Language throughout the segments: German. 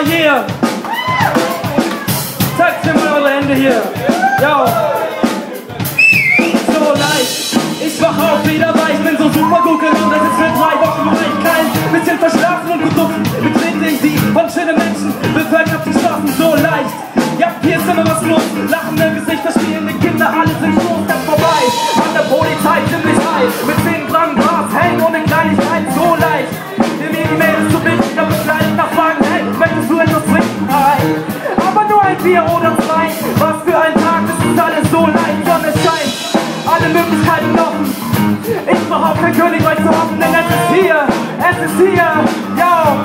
all year. Touch him on the end of here. Yo. So nice. Ich wache auf Federweichen, bin so super gut gelaunt, dass es mit 3 Wochen reicht. Kein bisschen verschlafen und geduckt. Betreten in die von schöne Menschen, bevölkert die Straßen so leicht. Ja, hier ist immer was los. Lachende Gesichter, spielende Kinder, alle sind groß, das vorbei. An der Polizei ziemlich heiß. Mit 10 Gramm Gras hängen ohne Kleinigkeit so leicht. Nimm mir die Mädels zu binden, da muss leider nachfragen, hey, möchtest du etwas trinken? Nein. Aber nur ein Bier oder 2. Was für ein Tag, das ist alles so leicht, Sonne scheint. Alle Möglichkeiten offen. Ich brauch auch kein Königreich zu hoffen, denn es ist hier, yo.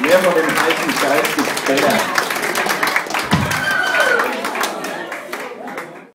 Mehr von dem heißen Scheiß gibt's später.